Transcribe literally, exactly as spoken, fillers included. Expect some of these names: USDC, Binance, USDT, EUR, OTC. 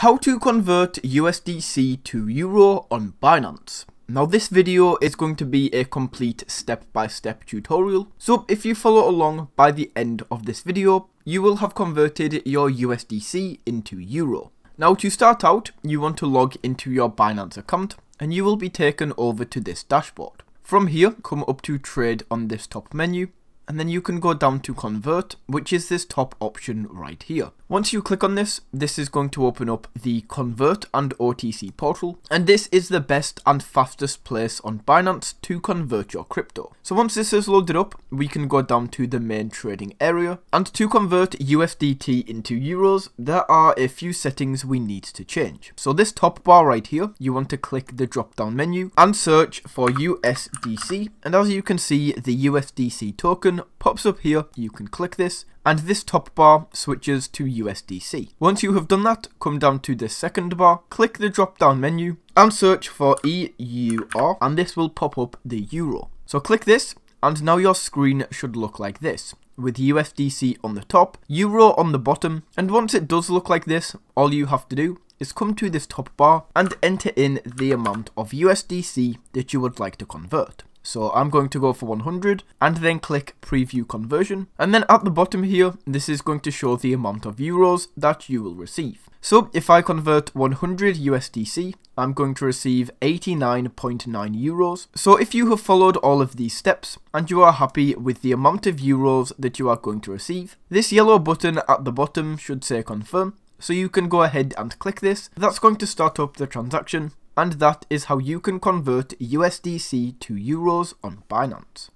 How to convert U S D C to euro on Binance. Now this video is going to be a complete step-by-step tutorial, so if you follow along by the end of this video, you will have converted your U S D C into euro. Now to start out, you want to log into your Binance account and you will be taken over to this dashboard. From here, come up to trade on this top menu, and then you can go down to convert, which is this top option right here. Once you click on this, this is going to open up the convert and O T C portal, and this is the best and fastest place on Binance to convert your crypto. So once this is loaded up, we can go down to the main trading area, and to convert U S D T into euros, there are a few settings we need to change. So this top bar right here, you want to click the drop down menu and search for U S D C, and as you can see, the U S D C token pops up here. You can click this and this top bar switches to U S D C. Once you have done that, come down to the second bar, click the drop down menu and search for E U R, and this will pop up the euro. So click this and now your screen should look like this, with U S D C on the top, euro on the bottom, and once it does look like this, all you have to do is come to this top bar and enter in the amount of U S D C that you would like to convert. So I'm going to go for one hundred and then click preview conversion. And then at the bottom here, this is going to show the amount of euros that you will receive. So if I convert one hundred U S D C, I'm going to receive eighty-nine point nine euros. So if you have followed all of these steps and you are happy with the amount of euros that you are going to receive, this yellow button at the bottom should say confirm. So you can go ahead and click this. That's going to start up the transaction. And that is how you can convert U S D C to euros on Binance.